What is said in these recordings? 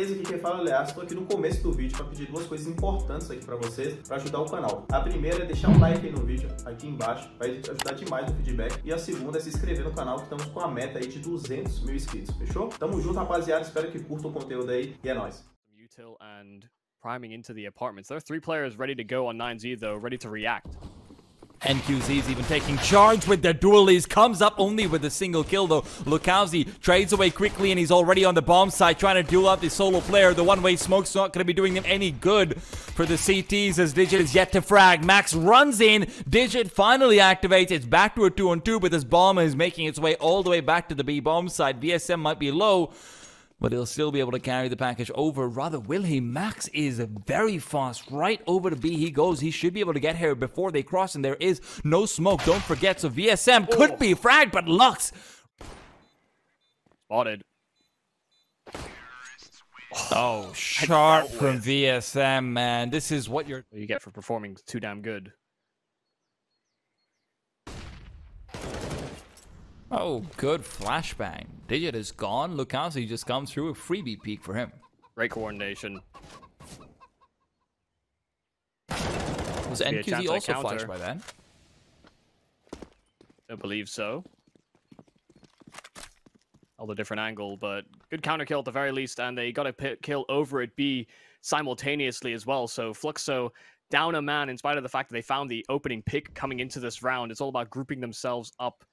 beleza? Aqui quem fala, aliás, estou aqui no começo do vídeo para pedir duas coisas importantes aqui para vocês, para ajudar o canal. A primeira é deixar um like aí no vídeo, aqui embaixo, vai ajudar demais no feedback. E a segunda é se inscrever no canal, que estamos com a meta aí de 200 mil inscritos, fechou? Tamo junto, rapaziada, espero que curtam o conteúdo aí e é nóis. Priming into the apartments. There are three players ready to go on 9Z though, ready to react. NQZ's even taking charge with their dualies, comes up only with a single kill though. Lucaozi trades away quickly and he's already on the bomb side trying to duel up the solo player. The one-way smoke's not going to be doing them any good for the CTs as Digit is yet to frag. Max runs in, Digit finally activates, it's back to a 2-on-2 but this bomb is making its way all the way back to the B bomb side. VSM might be low, but he'll still be able to carry the package over. Rather, will he? Max is very fast. Right over to B he goes. He should be able to get here before they cross, and there is no smoke, don't forget. So VSM could be fragged, but Lux... spotted. Oh, sharp from VSM, man. This is what you get for performing too damn good. Oh, good flashbang. Digit is gone. Lucaozi just comes through, a freebie peek for him. Great coordination. Was NQZ also flashed by that? I believe so. Although different angle, but good counter kill at the very least, and they got a kill over at B simultaneously as well, so Fluxo down a man in spite of the fact that they found the opening pick coming into this round. It's all about grouping themselves up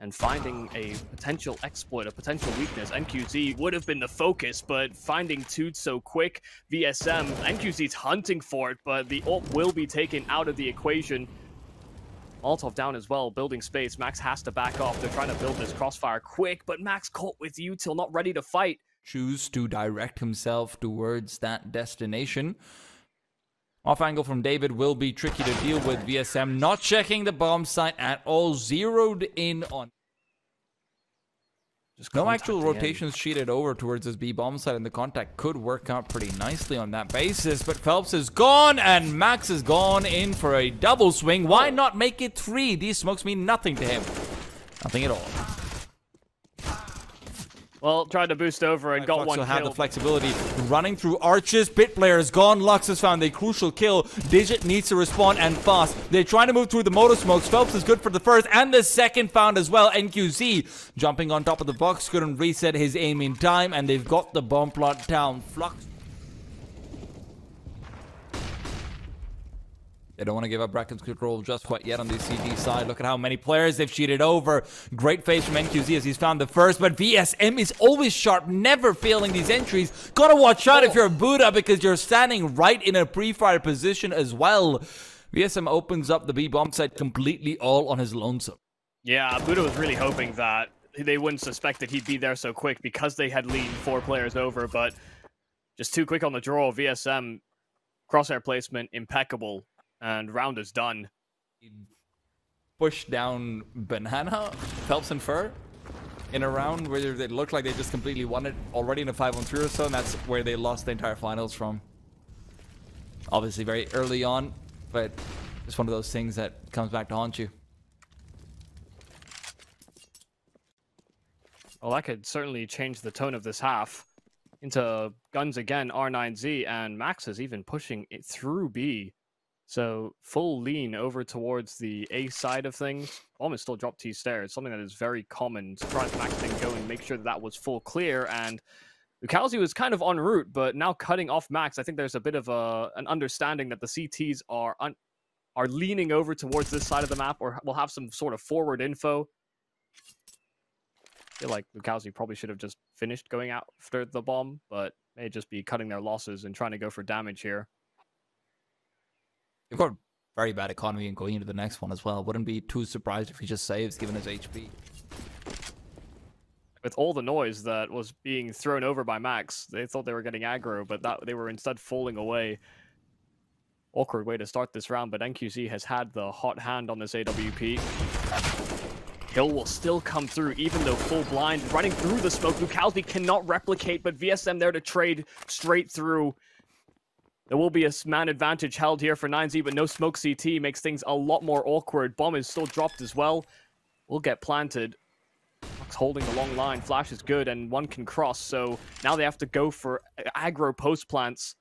and finding a potential exploit, a potential weakness. NQZ would have been the focus, but finding Tude so quick, VSM, NQZ's hunting for it, but the AWP will be taken out of the equation. Molotov down as well, building space. Max has to back off. They're trying to build this crossfire quick, but Max caught with util, not ready to fight. Choose to direct himself towards that destination. Off angle from David will be tricky to deal with. VSM not checking the bomb site at all. Zeroed in on. Just no actual rotations sheeted over towards his B bomb site, and the contact could work out pretty nicely on that basis. But Phelps is gone, and Max is gone in for a double swing. Why not make it three? These smokes mean nothing to him. Nothing at all. Well, tried to boost over and got one kill. Fluxo had the flexibility. Running through arches. Pit player is gone. Lux has found a crucial kill. Digit needs to respond and fast. They're trying to move through the motor smokes. Phelps is good for the first and the second found as well. NQZ jumping on top of the box. Couldn't reset his aim in time. And they've got the bomb plot down. Fluxo. They don't want to give up brackets control just quite yet on the CT side. Look at how many players they've cheated over. Great face from NQZ as he's found the first, but VSM is always sharp, never failing these entries. Gotta watch out if you're a Buda, because you're standing right in a pre-fire position as well. VSM opens up the B bomb site completely all on his lonesome. Yeah, Buda was really hoping that they wouldn't suspect that he'd be there so quick because they had leaned four players over, but just too quick on the draw. VSM crosshair placement impeccable. And round is done. Push down banana, Phelps and Fur in a round where they looked like they just completely won it already in a 5-on-3 or so, and that's where they lost the entire finals from. Obviously very early on, but it's one of those things that comes back to haunt you. Well, that could certainly change the tone of this half. Into guns again, R9Z, and Max is even pushing it through B. So, full lean over towards the A side of things. Bomb is still dropped T stairs, something that is very common. Surprise Max didn't go and make sure that was full clear, and Lucaozi was kind of en route, but now cutting off Max. I think there's a bit of an understanding that the CTs are leaning over towards this side of the map, or will have some sort of forward info. I feel like Lucaozi probably should have just finished going out after the bomb, but may just be cutting their losses and trying to go for damage here. They've got very bad economy and going into the next one as well. Wouldn't be too surprised if he just saves, given his HP. With all the noise that was being thrown over by Max, they thought they were getting aggro, but that they were instead falling away. Awkward way to start this round, but NQZ has had the hot hand on this AWP. Hill will still come through, even though full blind, running through the smoke. Lucaozi cannot replicate, but VSM there to trade straight through. There will be a man advantage held here for 9Z, but no smoke CT makes things a lot more awkward. Bomb is still dropped as well. We'll get planted. Max holding the long line. Flash is good, and one can cross, so now they have to go for aggro post-plants.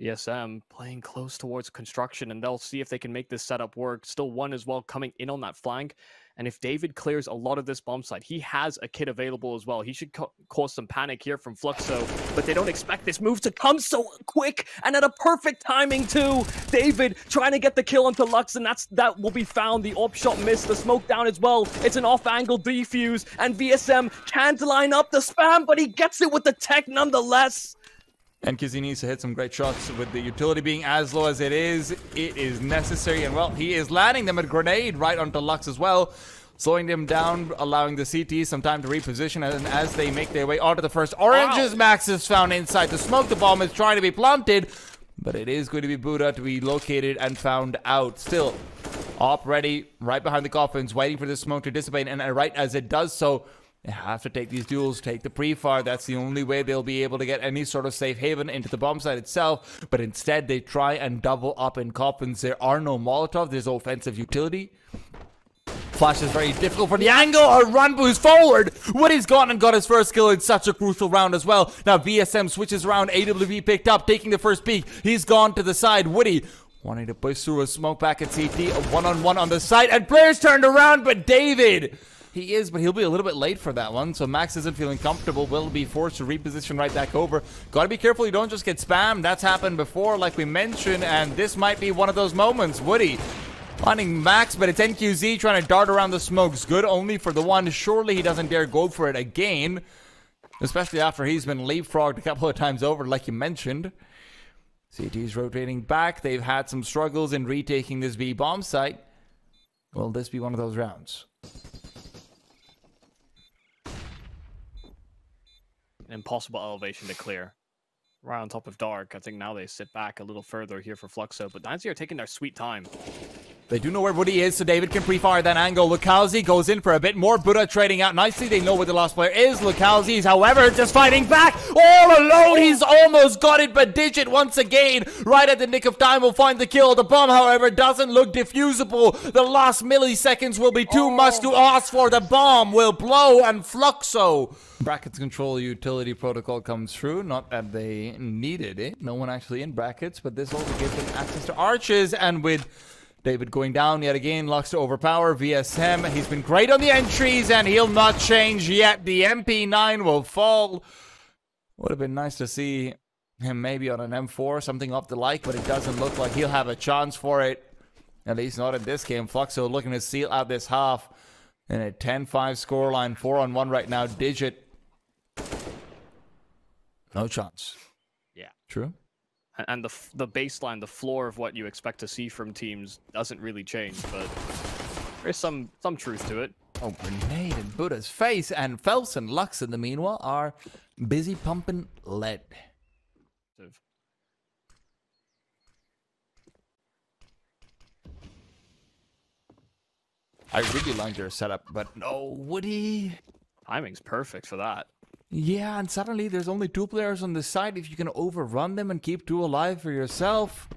VSM playing close towards construction, and they'll see if they can make this setup work. Still one as well coming in on that flank. And if David clears a lot of this bomb site, he has a kit available as well. He should cause some panic here from Fluxo, but they don't expect this move to come so quick and at a perfect timing too. David trying to get the kill onto Lux, and that will be found. The AWP shot missed, the smoke down as well. It's an off-angle defuse, and VSM can't line up the spam, but he gets it with the tech nonetheless. And Kizini's hit some great shots with the utility being as low as it is necessary. And well, he is landing them at grenade right onto Lux as well, slowing them down, allowing the CT some time to reposition. And as they make their way onto the first oranges, wow. Max is found inside the smoke. The bomb is trying to be planted, but it is going to be Buda to be located and found out. Still, AWP ready right behind the coffins, waiting for the smoke to dissipate. And right as it does so, they have to take these duels, take the pre-fire. That's the only way they'll be able to get any sort of safe haven into the bomb site itself. But instead, they try and double up in coffins. There are no Molotov. There's offensive utility. Flash is very difficult for the angle. A run boost forward. Woody's gone and got his first kill in such a crucial round as well. Now VSM switches around. AWB picked up, taking the first peek. He's gone to the side. Woody wanting to push through a smoke back at CT. A one-on-one on the site. And players turned around, but David... He is, but he'll be a little bit late for that one. So Max isn't feeling comfortable. Will be forced to reposition right back over. Got to be careful you don't just get spammed. That's happened before, like we mentioned. And this might be one of those moments. Woody finding Max, but it's NQZ trying to dart around the smokes. Good only for the one. Surely he doesn't dare go for it again. Especially after he's been leapfrogged a couple of times over, like you mentioned. CT's rotating back. They've had some struggles in retaking this B bomb site. Will this be one of those rounds? Impossible elevation to clear. Right on top of Dark. I think now they sit back a little further here for Fluxo, but 9Z are taking their sweet time. They do know where Woody is, so David can pre-fire that angle. Lucaozi goes in for a bit more. Buda trading out nicely. They know where the last player is. Lucaozi's, however, just fighting back. All alone, he's almost got it, but Digit once again, right at the nick of time, will find the kill. The bomb, however, doesn't look defusable. The last milliseconds will be too much to ask for. The bomb will blow, and Fluxo. Brackets control utility protocol comes through. Not that they needed it. No one actually in brackets, but this also gives them access to arches, and with David going down yet again, Lux to overpower VSM. He's been great on the entries, and he'll not change yet. The MP9 will fall. Would have been nice to see him maybe on an M4, something up the like, but it doesn't look like he'll have a chance for it. At least not in this game. Fluxo looking to seal out this half in a 10-5 scoreline, 4-on-1 right now. Digit. No chance. Yeah. True. And the baseline, the floor of what you expect to see from teams doesn't really change, but there's some truth to it. Oh, grenade in Buda's face, and Phelps and Lux in the meanwhile are busy pumping lead. I really liked their setup, but no, Woody. Timing's perfect for that. Yeah, and suddenly there's only two players on the side. If you can overrun them and keep two alive for yourself.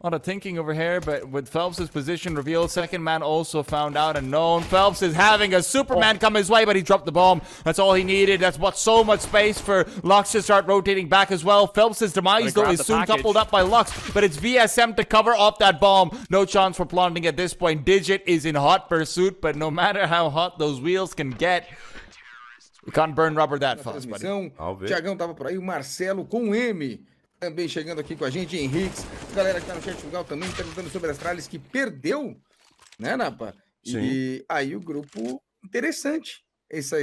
A lot of thinking over here, but with Phelps' position revealed, second man also found out and known. Phelps is having a Superman come his way, but he dropped the bomb. That's all he needed. That's what so much space for Lux to start rotating back as well. Phelps' demise, though, is soon coupled up by Lux, but it's VSM to cover off that bomb. No chance for planting at this point. Digit is in hot pursuit, but no matter how hot those wheels can get, you can't burn rubber that fast, buddy. O Thiagão tava por aí, o Marcelo com M também chegando aqui com a gente, Henriques. Galera que tá no chat do Gal também perguntando sobre as tralhas que perdeu, né, Napa? Sim. E aí o grupo, interessante, essa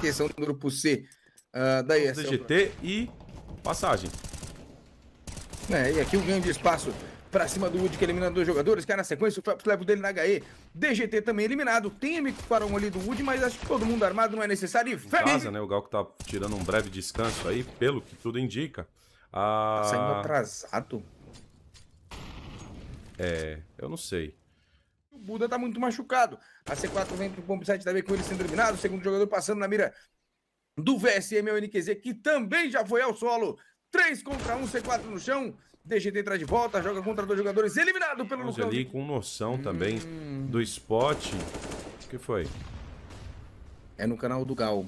questão do grupo C da ISL. DGT e passagem. É, e aqui o ganho de espaço pra cima do Wood, que elimina dois jogadores. Cara, na sequência, o Phelps leva o dele na HE. DGT também eliminado. Tem M41 ali do Wood, mas acho que todo mundo armado não é necessário. E vaza, né? O Gal que tá tirando um breve descanso aí, pelo que tudo indica. Tá saindo atrasado? É, eu não sei. O Buda tá muito machucado. A C4 vem pro bomb site, tá bem com ele sendo eliminado. O segundo jogador passando na mira do VSM, é o NQZ, que também já foi ao solo. 3 contra 1, C4 no chão. Digit entra de volta, joga contra dois jogadores, eliminado pelo Lucaozi. Ali com noção também do spot. O que foi? É no canal do Gal.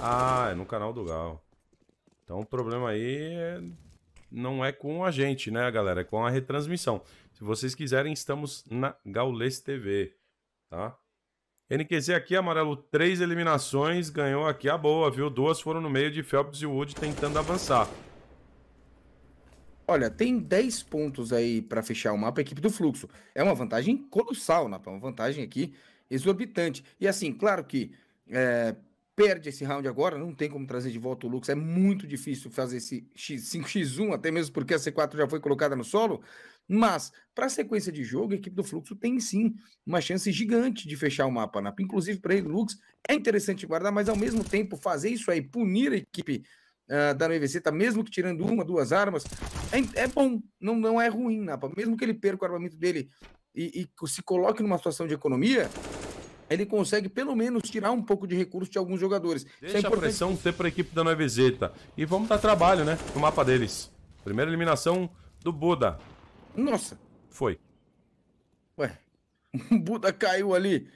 Ah, é no canal do Gal. Então o problema aí é... não é com a gente, né, galera? É com a retransmissão. Se vocês quiserem, estamos na Gaules TV, tá? NQZ aqui, amarelo, 3 eliminações, ganhou aqui a boa, viu? 2 foram no meio de Phelps e Wood tentando avançar. Olha, tem 10 pontos aí para fechar o mapa, a equipe do Fluxo. É uma vantagem colossal, né? É uma vantagem aqui exorbitante. E assim, claro que perde esse round agora, não tem como trazer de volta o Lux, é muito difícil fazer esse 5x1, até mesmo porque a C4 já foi colocada no solo, mas para a sequência de jogo, a equipe do Fluxo tem sim uma chance gigante de fechar o mapa, né? Inclusive para ele, Lux, é interessante guardar, mas ao mesmo tempo fazer isso aí, punir a equipe da 9Z, tá, mesmo que tirando uma, 2 armas, é bom, não é ruim, Napa, mesmo que ele perca o armamento dele e se coloque numa situação de economia, ele consegue pelo menos tirar um pouco de recurso de alguns jogadores. Deixa a pressão ter para a equipe da 9Z, tá? E vamos dar trabalho, né? No mapa deles. Primeira eliminação do Buda. Nossa. Foi. Ué, o Buda caiu ali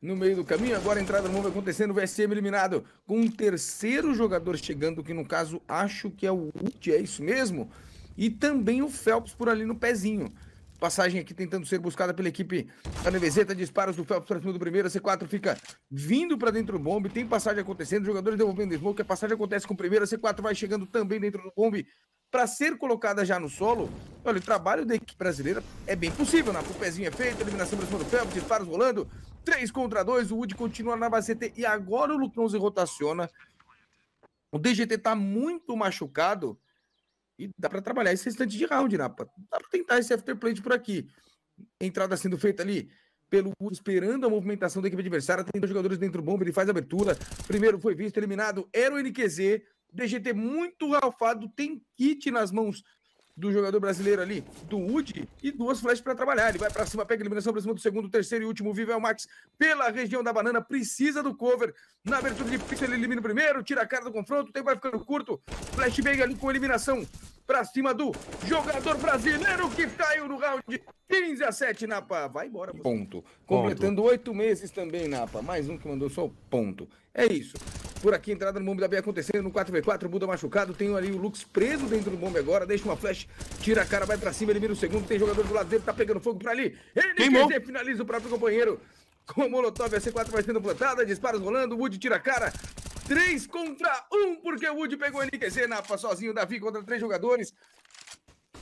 no meio do caminho. Agora a entrada no mundo acontecendo. O VSM eliminado com um terceiro jogador chegando, que no caso acho que é o Udi, é isso mesmo? E também o Phelps por ali no pezinho. Passagem aqui tentando ser buscada pela equipe da Nevezeta, disparos do Phelps para cima do primeiro, a C4 fica vindo para dentro do bombe, tem passagem acontecendo, jogadores devolvendo smoke, a passagem acontece com o primeiro, a C4 vai chegando também dentro do bombe para ser colocada já no solo. Olha, o trabalho da equipe brasileira é bem possível, né? O pezinho é feito, eliminação para cima do Phelps, disparos rolando, 3 contra 2, o Wood continua na base CT e agora o Lucaozi rotaciona, o DGT tá muito machucado. E dá pra trabalhar esse restante de round, Napa. Dá pra tentar esse afterplay por aqui. Entrada sendo feita ali pelo Wood, esperando a movimentação da equipe adversária. Tem 2 jogadores dentro do bomba, ele faz a abertura. Primeiro foi visto, eliminado. Era o NQZ. DGT muito ralfado. Tem kit nas mãos do jogador brasileiro ali, do Wood. E 2 flash pra trabalhar. Ele vai pra cima, pega a eliminação pra cima do segundo, terceiro e último. Vivo é o Max pela região da banana. Precisa do cover. Na abertura de pista, ele elimina o primeiro. Tira a cara do confronto. O tempo vai ficando curto. Flashbang ali com eliminação pra cima do jogador brasileiro que caiu no round 15-7, Napa. Vai embora. Você. Ponto. Completando 8 meses também, Napa. Mais um que mandou só o ponto. É isso. Por aqui, entrada no bombe da B acontecendo no 4v4, Buda machucado, tem ali o Lux preso dentro do bombe agora, deixa uma flash, tira a cara, vai pra cima, elimina o segundo, tem jogador do lado dele, tá pegando fogo pra ali, NQZ finaliza o próprio companheiro, com o Molotov, a C4 vai sendo plantada, disparos rolando, Wood tira a cara, 3 contra 1, porque o Wood pegou a NQZ, Napa sozinho, Davi contra 3 jogadores,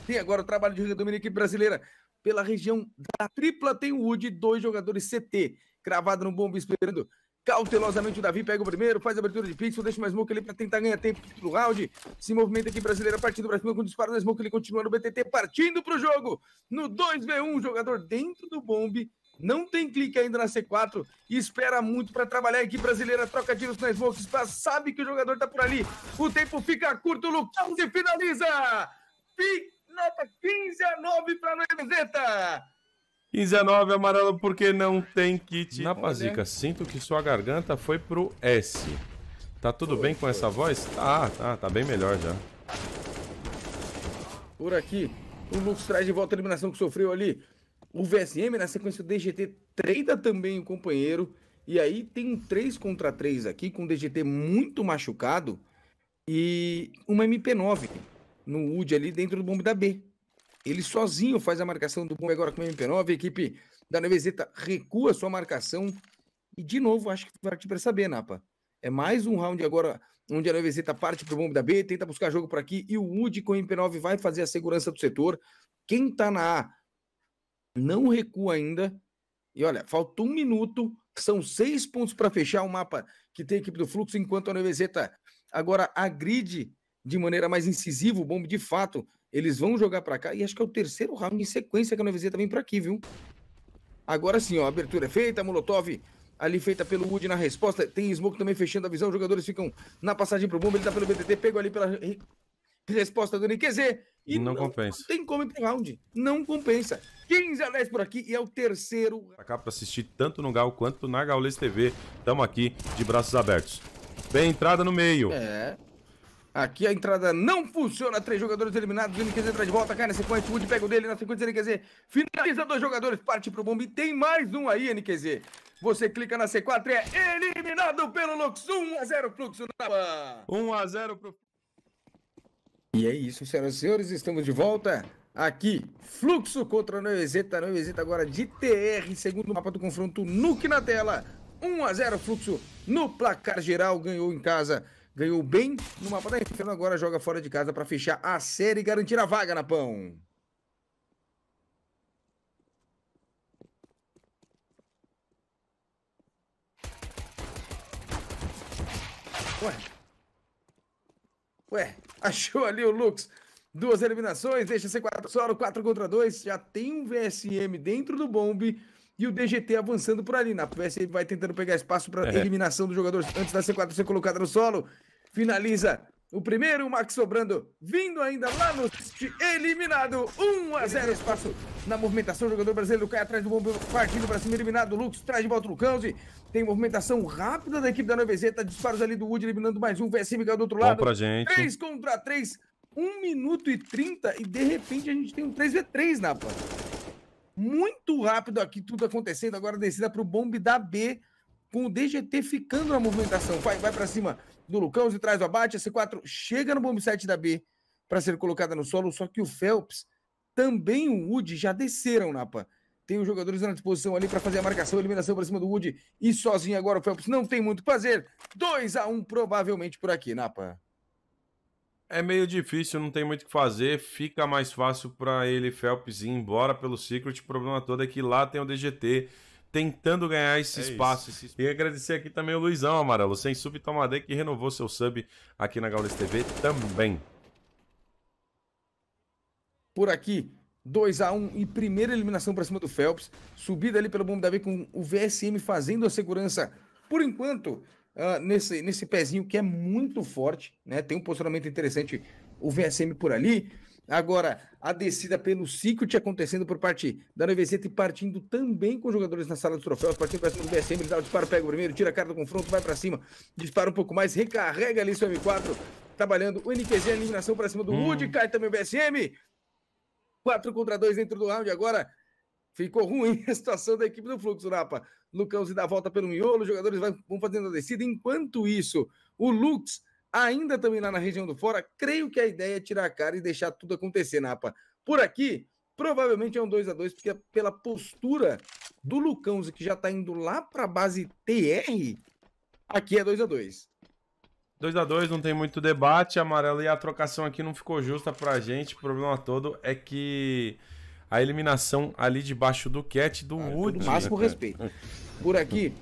tem agora o trabalho de jogador da equipe brasileira, pela região da tripla tem o Wood, 2 jogadores CT, cravado no bombe esperando, cautelosamente o Davi pega o primeiro, faz a abertura de pixel, deixa uma smoke ali pra tentar ganhar tempo no round, se movimenta aqui brasileira, partindo pra cima com o disparo da smoke, ele continua no BTT, partindo pro jogo, no 2v1, jogador dentro do bombe, não tem clique ainda na C4, e espera muito pra trabalhar a equipe brasileira, troca tiros na smoke, sabe que o jogador tá por ali, o tempo fica curto, o Lucaozi finaliza, nota 15-9 pra 9Z. 15-9, amarelo, porque não tem kit. Na pazica, sinto que sua garganta foi pro S. Tá tudo bem com essa voz? Tá bem melhor já. Por aqui, o Lux traz de volta a eliminação que sofreu ali. O VSM, na sequência, o DGT treina também o companheiro. E aí tem um 3 contra 3 aqui, com o DGT muito machucado. E uma MP9 no UD ali dentro do bombe da B. Ele sozinho faz a marcação do bombe agora com o MP9, a equipe da Nevezeta recua sua marcação. E de novo, acho que vai partir para saber, Napa. É mais um round agora onde a Nevezeta parte para o bombe da B, tenta buscar jogo por aqui. E o Wood com o MP9 vai fazer a segurança do setor. Quem está na A não recua ainda. E olha, falta 1 minuto, são 6 pontos para fechar o mapa que tem a equipe do Fluxo, enquanto a Nevezeta agora agride de maneira mais incisiva o bombe de fato. Eles vão jogar pra cá, e acho que é o terceiro round em sequência que a 9Z vem pra aqui, viu? Agora sim, ó, a abertura é feita, a Molotov ali feita pelo Wood na resposta, tem Smoke também fechando a visão, os jogadores ficam na passagem pro bomba, ele tá pelo BTT, pegou ali pela resposta do NQZ, e não compensa. Não tem como ir pro round, não compensa. 15-10 por aqui, e é o terceiro. Pra cá pra assistir tanto no Gal quanto na Gaules TV, tamo aqui de braços abertos. Bem entrada no meio. Aqui a entrada não funciona, 3 jogadores eliminados, o NQZ entra de volta, cai na sequência, o Wood pega o dele, na sequência NQZ finaliza 2 jogadores, parte pro bombe, tem mais um aí NQZ. Você clica na C4 e é eliminado pelo Lux, 1 a 0 Fluxo na ban. 1 a 0 pro... E é isso, senhoras e senhores, estamos de volta aqui, Fluxo contra a 9Z, a 9Z agora de TR, segundo mapa do confronto, Nuke na tela, 1 a 0 Fluxo no placar geral, ganhou em casa. Ganhou bem no mapa da Inferno, agora joga fora de casa para fechar a série e garantir a vaga na pão. Ué, achou ali o Lux. 2 eliminações, deixa C4 solo, 4 contra 2. Já tem um VSM dentro do bombe. E o DGT avançando por ali. Na PSM vai tentando pegar espaço para eliminação do jogador antes da C4 ser colocada no solo. Finaliza o primeiro, o Max sobrando, vindo ainda lá no eliminado. 1 a 0 espaço na movimentação. O jogador brasileiro cai atrás do bombeiro, partindo para cima, eliminado. Lux traz de volta o Lucaozi. Tem movimentação rápida da equipe da 9Z. Disparos ali do Udi, eliminando mais um. VSM caiu do outro lado. Bom pra gente. 3 contra 3, 1 minuto e 30. E de repente a gente tem um 3v3 na parte. Muito rápido aqui tudo acontecendo, agora descida pro bombe da B, com o DGT ficando na movimentação, vai para cima do Lucaozi, traz o abate, a C4 chega no bombe site da B para ser colocada no solo, só que o Phelps também o Wood já desceram, Napa. Tem os jogadores na disposição ali para fazer a marcação, a eliminação para cima do Wood, e sozinho agora o Phelps não tem muito o que fazer, 2 a 1 provavelmente por aqui, Napa. É meio difícil, não tem muito o que fazer, fica mais fácil para ele, Phelps, ir embora pelo Secret. O problema todo é que lá tem o DGT tentando ganhar esse espaço. E agradecer aqui também o Luizão Amarelo, sem sub Tomadei, que renovou seu sub aqui na Gaules TV também. Por aqui, 2 a 1 e primeira eliminação para cima do Phelps. Subida ali pelo bombe da B com o VSM fazendo a segurança por enquanto. Nesse pezinho que é muito forte, né? Tem um posicionamento interessante o VSM por ali. Agora, a descida pelo Secret acontecendo por parte da 9Z e partindo tambndo com os jogadores na sala dos troféus, partindo para cima do VSM, ele dá o disparo, pega o primeiro, tira a cara do confronto, vai para cima, dispara um pouco mais, recarrega ali seu M4, trabalhando o NQZ, a eliminação para cima do Wood, cai também o VSM. 4 contra 2 dentro do round agora. Ficou ruim a situação da equipe do Fluxo, Napa. Lucaozi dá a volta pelo miolo, os jogadores vão fazendo a descida. Enquanto isso, o Lux, ainda também lá na região do fora, creio que a ideia é tirar a cara e deixar tudo acontecer, Napa. Por aqui, provavelmente é um 2 a 2, porque pela postura do Lucaozi, que já tá indo lá pra base TR, aqui é 2 a 2. 2 a 2, não tem muito debate, Amarelo, e a trocação aqui não ficou justa pra gente. O problema todo é que... a eliminação ali debaixo do cat do Wood. Do máximo respeito. Por aqui,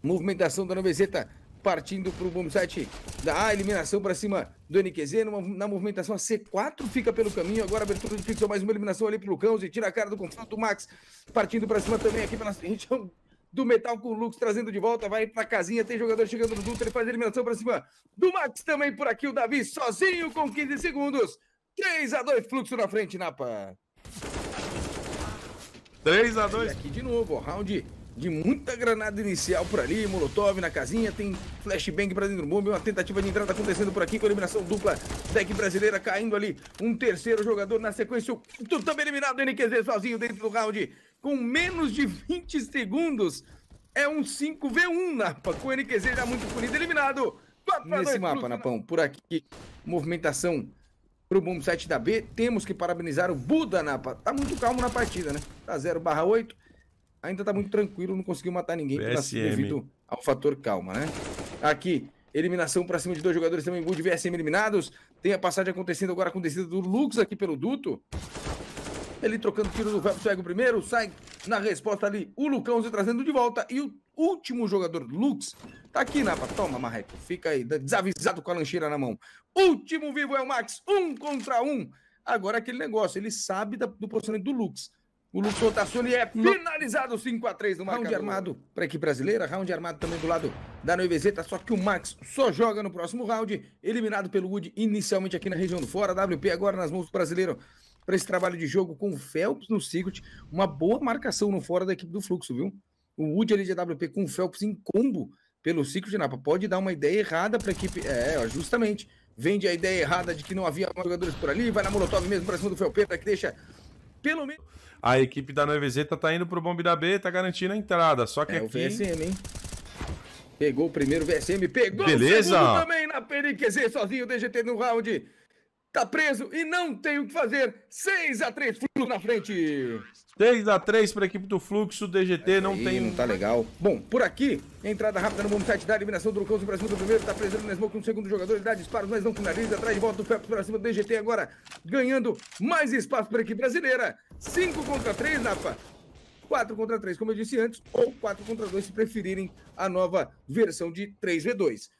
movimentação da 9Z partindo para o bombsite da A, eliminação para cima do NQZ. Na movimentação, a C4 fica pelo caminho. Agora, abertura de fixo, mais uma eliminação ali para o Lucão. Tira a cara do confronto. O Max partindo para cima também aqui pela região do metal com o Lux trazendo de volta. Vai para a casinha. Tem jogador chegando no duto. Ele faz a eliminação para cima do Max também por aqui. O Davi sozinho com 15 segundos. 3 a 2, Fluxo na frente, Napa. 3 a 2. Aqui de novo, round de muita granada inicial por ali, Molotov na casinha, tem flashbang pra dentro do bombe, uma tentativa de entrada acontecendo por aqui com eliminação dupla da equipe brasileira, caindo ali um terceiro jogador na sequência, o quinto também eliminado, NQZ sozinho dentro do round, com menos de 20 segundos, é um 5v1, Napa, com o NQZ já muito punido, eliminado. Nesse mapa, Napão, por aqui, movimentação pro bomb site da B, temos que parabenizar o Buda, Napa. Tá muito calmo na partida, né? Tá 0/8, ainda tá muito tranquilo, não conseguiu matar ninguém devido ao fator calma, né? Aqui, eliminação pra cima de 2 jogadores também, Wood e VSM eliminados. Tem a passagem acontecendo agora com descida do Lux aqui pelo duto. Ele trocando tiro do Phelps, pega o primeiro, sai na resposta ali o Lucaozi trazendo de volta. E o último jogador, Lux, tá aqui, Napa. Toma, marreco. Fica aí, desavisado com a lancheira na mão. Último vivo é o Max, 1 contra 1. Agora aquele negócio, ele sabe do posicionamento do Lux. O Lux rotaciona e é finalizado, 5 a 3 no marcador. Round armado para a equipe brasileira, round armado também do lado da 9Z, só que o Max só joga no próximo round, eliminado pelo Wood inicialmente aqui na região do fora, WP agora nas mãos do brasileiro. Para esse trabalho de jogo com o Phelps no Secret, uma boa marcação no fora da equipe do Fluxo, viu? O Wood ali de AWP com o Phelps em combo pelo Secret, Napa, pode dar uma ideia errada para a equipe, justamente, vende a ideia errada de que não havia jogadores por ali, vai na molotov mesmo pra cima do Felpeta, que deixa pelo menos... A equipe da 9Z tá indo pro bombe da B, tá garantindo a entrada, só que é aqui... o VSM, hein? Pegou o primeiro VSM, pegou Beleza. O segundo também na PNQZ, sozinho, DGT no round. Tá preso e não tem o que fazer. 6x3, Fluxo na frente. 6x3 pra equipe do Fluxo, DGT aí, não tem... Não tá legal. Bom, por aqui, entrada rápida no bomb site, dá eliminação do Lucaozi pra cima do primeiro, tá preso na smoke no segundo jogador, ele dá disparos, mas não finaliza, atrás de volta do Phelps pra cima do DGT agora, ganhando mais espaço pra equipe brasileira. 5 contra 3, Napa. 4 contra 3, como eu disse antes, ou 4 contra 2, se preferirem a nova versão de 3v2.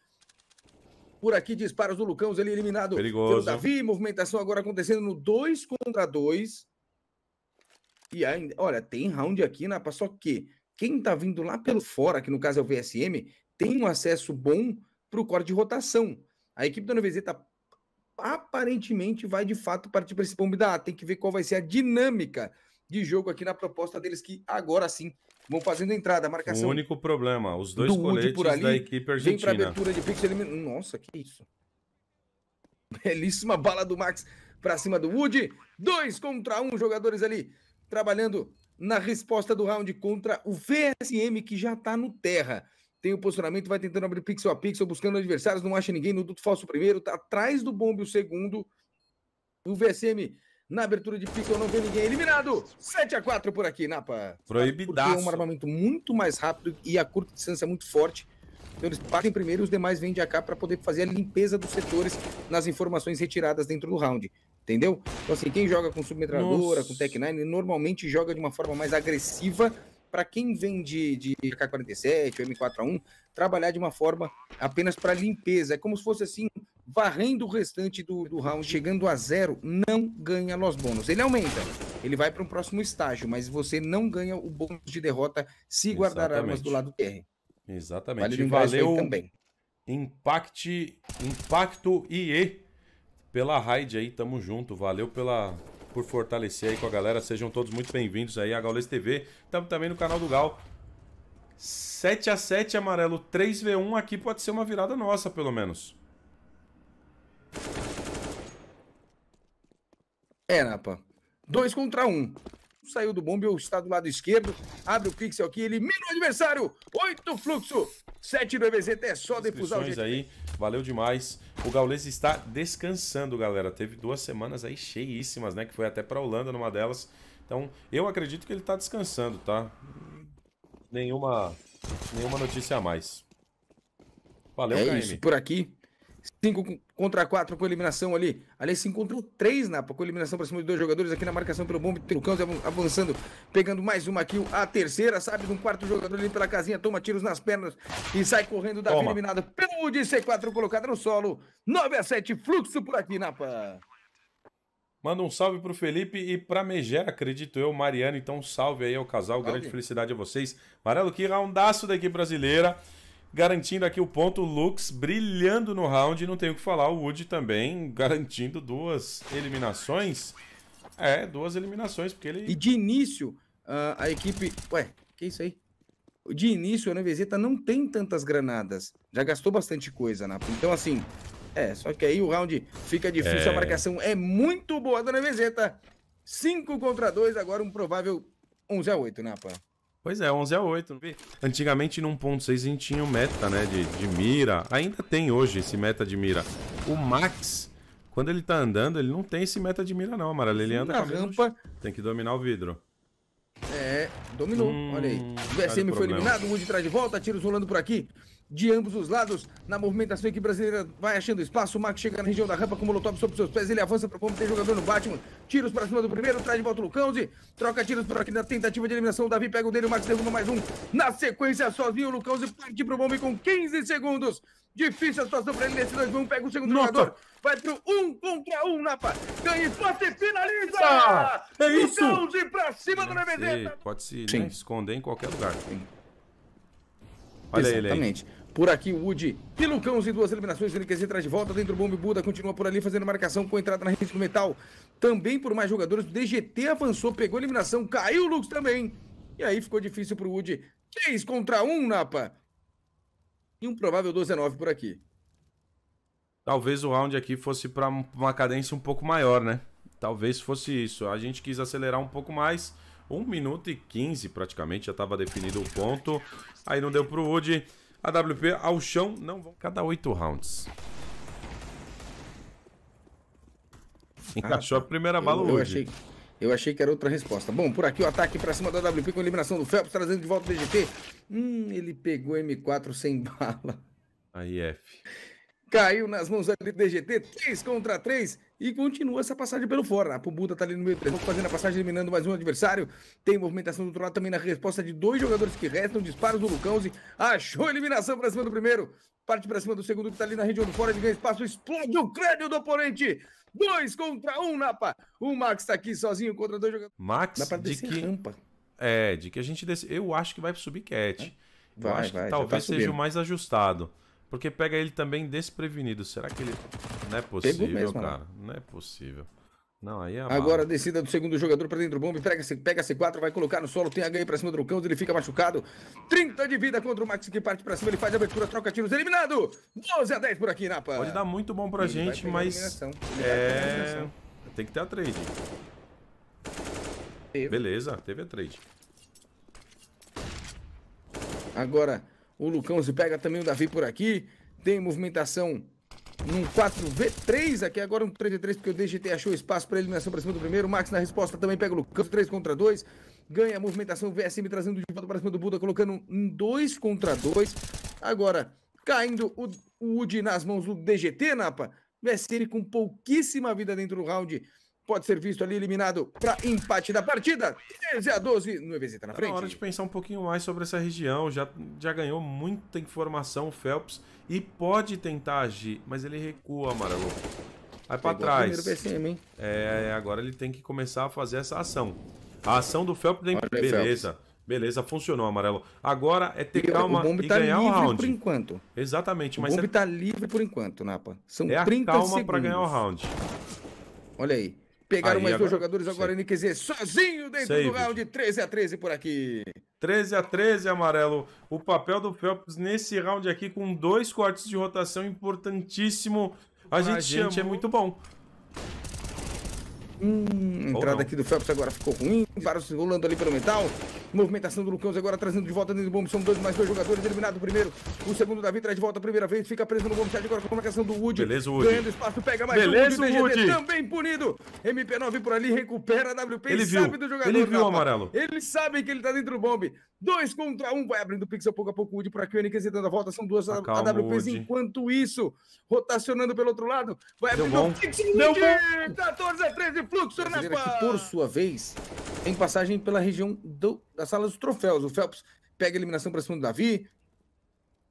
Por aqui, disparos do Lucaozi ali eliminado pelo Davi. Movimentação agora acontecendo no 2 contra 2. E ainda, olha, tem round aqui, Napa, só que quem tá vindo lá pelo fora, que no caso é o VSM, tem um acesso bom pro corte de rotação. A equipe da Novezeta aparentemente vai de fato partir para esse bombe da A. Tem que ver qual vai ser a dinâmica de jogo aqui na proposta deles, que agora sim vão fazendo a entrada, a marcação. O único problema, os dois coletes por ali, da equipe argentina. Vem para abertura de pixel. Nossa, que isso. Belíssima bala do Max para cima do Wood. 2 contra 1, jogadores ali trabalhando na resposta do round contra o VSM, que já tá no terra. Tem o posicionamento, vai tentando abrir pixel a pixel, buscando adversários, não acha ninguém no duto falso primeiro, tá atrás do bombe o segundo. O VSM... Na abertura de pixel não vê ninguém, eliminado. 7x4 por aqui, Napa. Proibidaço. Porque é um armamento muito mais rápido e a curta distância é muito forte. Então eles partem primeiro e os demais vêm de AK para poder fazer a limpeza dos setores nas informações retiradas dentro do round. Entendeu? Então assim, quem joga com submetralhadora, com Tec-9, normalmente joga de uma forma mais agressiva. Para quem vem de AK-47 ou M4A1, trabalhar de uma forma apenas para limpeza. É como se fosse assim, varrendo o restante do round, chegando a 0, não ganha los bônus. Ele aumenta, ele vai para um próximo estágio, mas você não ganha o bônus de derrota se guardar armas do lado TR. Exatamente. Vale lembrar isso aí também. Impacto IE pela raid aí, tamo junto. Valeu por fortalecer aí com a galera. Sejam todos muito bem-vindos aí à Gaules TV. Estamos também no canal do Gal. 7x7, amarelo, 3v1. Aqui pode ser uma virada nossa, pelo menos. É, Napa. 2 contra 1. Saiu do bombe, está do lado esquerdo. Abre o pixel aqui, elimina o adversário. 8 Fluxo. 7 do EBZ, é só defusar o jeito aí. Valeu demais. O Gaules está descansando, galera. Teve 2 semanas aí cheíssimas, né? Que foi até pra Holanda numa delas. Então, eu acredito que ele tá descansando, tá? Nenhuma notícia a mais. Valeu, KM. É isso, por aqui. 5 contra 4 com eliminação ali. Aliás, 5 contra 3, Napa, com eliminação pra cima de 2 jogadores. Aqui na marcação pelo bombe, o Lucaozi avançando, pegando mais uma kill. A terceira, sabe, de um 4º jogador ali pela casinha. Toma tiros nas pernas e sai correndo. Davi eliminado pelo Udi, C4 colocado no solo. 9x7, Fluxo por aqui, Napa. Manda um salve pro Felipe e pra Megera, acredito eu, Mariano. Então salve aí ao casal, grande felicidade a vocês. Amarelo, que roundaço da equipe brasileira, garantindo aqui o ponto. Lux brilhando no round, não tem o que falar. O Wood também garantindo 2 eliminações. É, 2 eliminações, porque ele... E de início, a equipe... Ué, que é isso aí? De início, a Nevezeta não tem tantas granadas. Já gastou bastante coisa, Napa. Então, assim, só que aí o round fica difícil. A marcação é muito boa da Nevezeta. 5 contra 2, agora um provável 11x8, Napa. Pois é, 11x8. Antigamente, no 1.6, a gente tinha um meta, né, de mira. Ainda tem hoje esse meta de mira. O Max, quando ele tá andando, ele não tem esse meta de mira, não, amarelo. Ele anda na rampa. Tem que dominar o vidro. É, dominou. Olha aí. O VSM foi eliminado, o Wood traz de volta, tiros rolando por aqui. De ambos os lados, na movimentação que brasileira vai achando espaço. O Max chega na região da rampa com o molotov sobre seus pés. Ele avança pro ponto, tem jogador no Batman. Tiros para cima do primeiro, traz de volta o Lucaozi. Troca tiros por aqui na tentativa de eliminação. O Davi pega o dele, o Max derruba mais um. Na sequência, sozinho, o Lucaozi parte pro bombe com 15 segundos. Difícil a situação pra ele nesse 2x1. Pega o segundo jogador. Vai pro 1 contra 1, Napa. Ganha espaço e finaliza! É isso! Lucaozi pra cima do NQZ. Pode se esconder em qualquer lugar. Olha exatamente. Ele aí. Por aqui, o Udi e Lucaozi, 2 eliminações, ele NQZ traz de volta dentro do bombe. Buda continua por ali fazendo marcação com entrada na rede do metal. Também por mais jogadores, o DGT avançou, pegou a eliminação, caiu o Lux também. E aí ficou difícil pro Udi. 3 contra 1, Napa. E um provável 12x9 por aqui. talvez o round aqui fosse para uma cadência um pouco maior, né? Talvez fosse isso. A gente quis acelerar um pouco mais. 1 minuto e 15 praticamente, já estava definido o ponto. Aí não deu pro Wood. AWP ao chão, não vão. Cada 8 rounds. Encaixou a primeira bala Wood. Eu achei que era outra resposta. Bom, por aqui o ataque pra cima da AWP com eliminação do Phelps, trazendo de volta o DGT. Ele pegou M4 sem bala. Aí, F. Caiu nas mãos ali do DGT, 3 contra 3, e continua essa passagem pelo fora. A Buda tá ali no meio, fazendo a passagem, eliminando mais um adversário. Tem movimentação do outro lado também na resposta de 2 jogadores que restam, disparos do Lucaozi. Achou a eliminação pra cima do primeiro, parte pra cima do segundo que tá ali na região do fora, de ganhar espaço, explode o crânio do oponente. 2 contra 1, Napa. O Max tá aqui sozinho contra 2 jogadores. Max, dá pra descer de que... rampa. É, de que a gente desce... Eu acho que vai subir cat. Vai, eu acho que talvez seja o mais ajustado. Porque pega ele também desprevenido. Será que ele... Não é possível, mesmo, cara. Mano. Não é possível. Não, aí é agora a descida do segundo jogador pra dentro do bombe. Pega C4, vai colocar no solo. Tem a ganha pra cima do Lucão, ele fica machucado. 30 de vida contra o Max, que parte pra cima. Ele faz a abertura, troca tiros, eliminado. 12 a 10 por aqui, Napa. Pode dar muito bom pra gente, mas... Tem que ter a trade. Beleza, teve a trade. Agora... O Lucaozi pega também o Davi por aqui. Tem movimentação num 4v3 aqui. Agora um 3v3 porque o DGT achou espaço para eliminação para cima do primeiro. O Max na resposta também pega o Lucaozi. 3 contra 2. Ganha a movimentação. O VSM trazendo de volta para cima do Buda. Colocando um 2 contra 2. Agora caindo o Udi nas mãos do DGT, Napa. VSM com pouquíssima vida dentro do round. Pode ser visto ali eliminado para empate da partida. 13 a 12 no EVZ, tá na frente. É hora de pensar um pouquinho mais sobre essa região. Já ganhou muita informação o Phelps. E pode tentar agir, mas ele recua, amarelo. Vai para trás. VSM, hein? É, agora ele tem que começar a fazer essa ação. A ação do Phelps... Beleza. Phelps. Beleza, funcionou, amarelo. Agora é ter calma e tá ganhar o round. Por enquanto. Exatamente. Mas o bombe tá livre por enquanto, Napa. São 30 segundos. É calma para ganhar o round. Olha aí. Pegaram mais 2 jogadores agora, NQZ sozinho dentro do round, 13 a 13 por aqui. 13 a 13, amarelo. O papel do Phelps nesse round aqui com 2 cortes de rotação importantíssimo. A gente é muito bom. Entrada aqui do Phelps agora ficou ruim. Vários rolando ali pelo metal. Movimentação do Lucão agora trazendo de volta dentro do bombe. São 2 mais 2 jogadores. Eliminado o primeiro. O segundo Davi traz de volta a primeira vez. Fica preso no bombe. Agora com a marcação do Wood. Beleza, Wood. Ganhando espaço. Pega mais um. O DGT também punido. MP9 por ali. Recupera a WP. Ele sabe do jogador. Ele viu, amarelo. Ele sabe que ele tá dentro do bombe. 2 contra 1. Vai abrindo o pixel pouco a pouco. O Wood por aqui. O NQZ dando a volta. São 2 AWPs. Enquanto isso, rotacionando pelo outro lado. Vai abrindo o pixel. 14 a 13. Fluxo na pá. Por sua vez, em passagem pela região da sala dos troféus. O Phelps pega a eliminação para cima do Davi.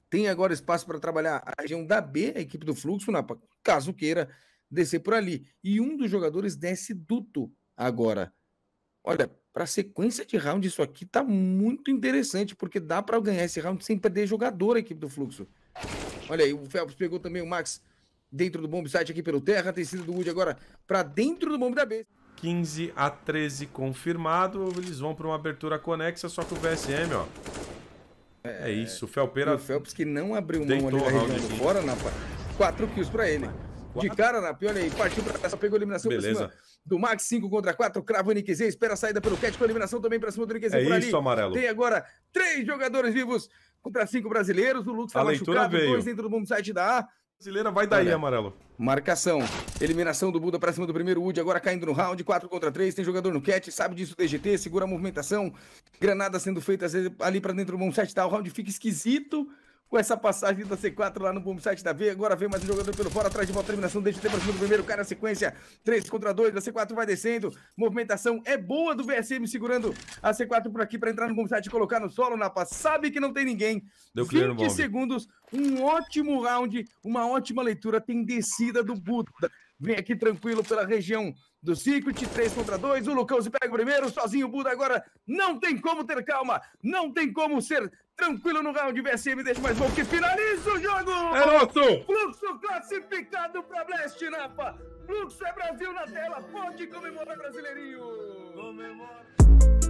Tem agora espaço para trabalhar a região da B, a equipe do Fluxo, Napa, caso queira descer por ali. E um dos jogadores desce duto agora. Olha, para a sequência de round, isso aqui tá muito interessante, porque dá para ganhar esse round sem perder jogador a equipe do Fluxo. Olha aí, o Phelps pegou também o Max dentro do bomb site aqui pelo terra, tem sido do Wood agora para dentro do bomb da B. 15 a 13 confirmado, eles vão para uma abertura conexa, só que o VSM, ó. É isso, o Felpeira... O Phelps que não abriu mão ali na região do fora, Napa. 4 kills para ele. De cara, Napa, olha aí, partiu para essa, pegou a eliminação por cima do Max, 5 contra 4, crava o NQZ, espera a saída pelo Cat, com a eliminação também para cima do NQZ por ali. É isso, amarelo. Tem agora 3 jogadores vivos contra 5 brasileiros, o Lux tá machucado, 2 dentro do bomb site da A. Brasileira vai daí, amarelo. Marcação. Eliminação do Buda pra cima do primeiro. Wood agora caindo no round. 4 contra 3. Tem jogador no catch. Sabe disso o DGT. Segura a movimentação. Granadas sendo feitas ali pra dentro do bomb site. Tá? O round fica esquisito com essa passagem da C4 lá no bomb site da V. Agora vem mais um jogador pelo fora. Atrás de volta. Eliminação do DGT pra cima do primeiro. Cai na sequência. 3 contra 2. A C4 vai descendo. Movimentação é boa do VSM segurando a C4 por aqui pra entrar no bomb site e colocar no solo. Napa sabe que não tem ninguém. Deu 20 segundos. Um ótimo round, uma ótima leitura, tem descida do Buda. Vem aqui tranquilo pela região do Circuit, 3 contra 2, o Lucaozi pega o primeiro, sozinho o Buda agora. Não tem como ter calma, não tem como ser tranquilo no round. VSM deixa mais bom que finaliza o jogo! É nosso! Fluxo classificado para Blast, Napa! Fluxo é Brasil na tela, pode comemorar, brasileirinho! Comemora!